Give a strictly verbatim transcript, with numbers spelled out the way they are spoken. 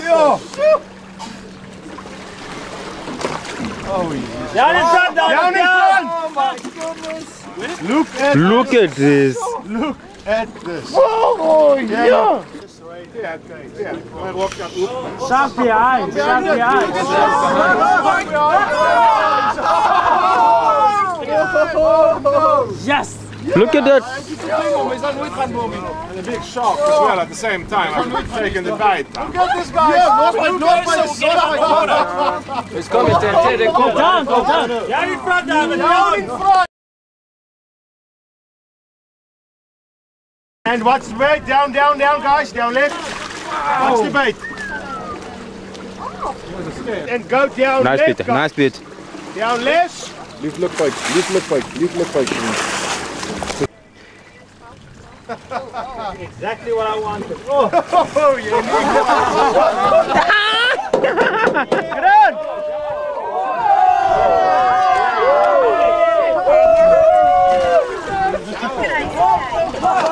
Yo! Oh, yeah. Down in front, down, down in front! Oh my goodness! Look at Look this. at this! Look at this! Oh, oh yeah! yeah. Yeah, okay. Yeah. Sharp behind, sharp behind. Yes! Look at that! And a big shark as well at the same time. I'm not taking the bite. Look at this guy! Not by, not by the corner! It's coming, they're coming. Go down, go down! Down in front, down in front! And what's the bait? Down, down, down, guys. Down left. Wow. What's the bait? Oh. And go down nice left. Bit. Nice bit. Down left. Leave look fight. Leave look fight. Leave look fight. Exactly what I wanted. Oh, oh yeah. Get on. Oh. Oh. Oh.